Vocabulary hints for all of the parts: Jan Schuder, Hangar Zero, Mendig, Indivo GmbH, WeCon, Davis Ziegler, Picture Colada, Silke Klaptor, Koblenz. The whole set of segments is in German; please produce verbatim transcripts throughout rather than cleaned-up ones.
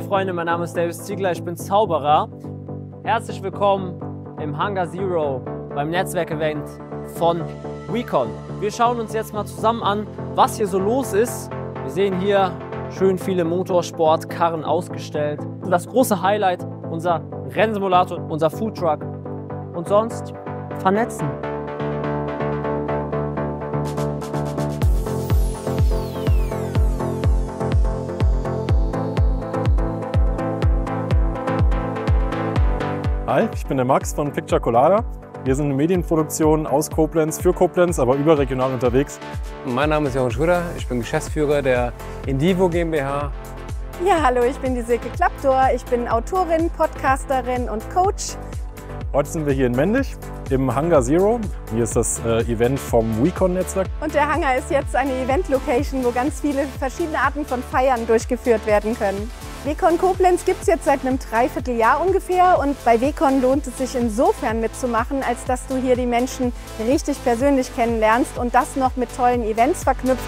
Hi Freunde, mein Name ist Davis Ziegler, ich bin Zauberer. Herzlich willkommen im Hangar Zero beim Netzwerkevent von WeCon. Wir schauen uns jetzt mal zusammen an, was hier so los ist. Wir sehen hier schön viele Motorsportkarren ausgestellt. Das große Highlight, unser Rennsimulator, unser Foodtruck und sonst vernetzen. Hi, ich bin der Max von Picture Colada. Wir sind eine Medienproduktion aus Koblenz, für Koblenz, aber überregional unterwegs. Mein Name ist Jan Schuder, ich bin Geschäftsführer der Indivo GmbH. Ja, hallo, ich bin die Silke Klaptor, ich bin Autorin, Podcasterin und Coach. Heute sind wir hier in Mendig im Hangar Zero. Hier ist das äh, Event vom WeCon-Netzwerk. Und der Hangar ist jetzt eine Event-Location, wo ganz viele verschiedene Arten von Feiern durchgeführt werden können. WeCon Koblenz gibt es jetzt seit einem Dreivierteljahr ungefähr und bei WeCon lohnt es sich insofern mitzumachen, als dass du hier die Menschen richtig persönlich kennenlernst und das noch mit tollen Events verknüpft.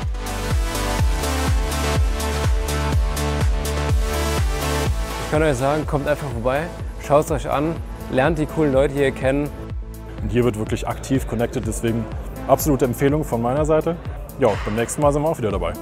Ich kann euch sagen, kommt einfach vorbei, schaut es euch an, lernt die coolen Leute hier kennen. Und hier wird wirklich aktiv connected, deswegen absolute Empfehlung von meiner Seite. Ja, beim nächsten Mal sind wir auch wieder dabei.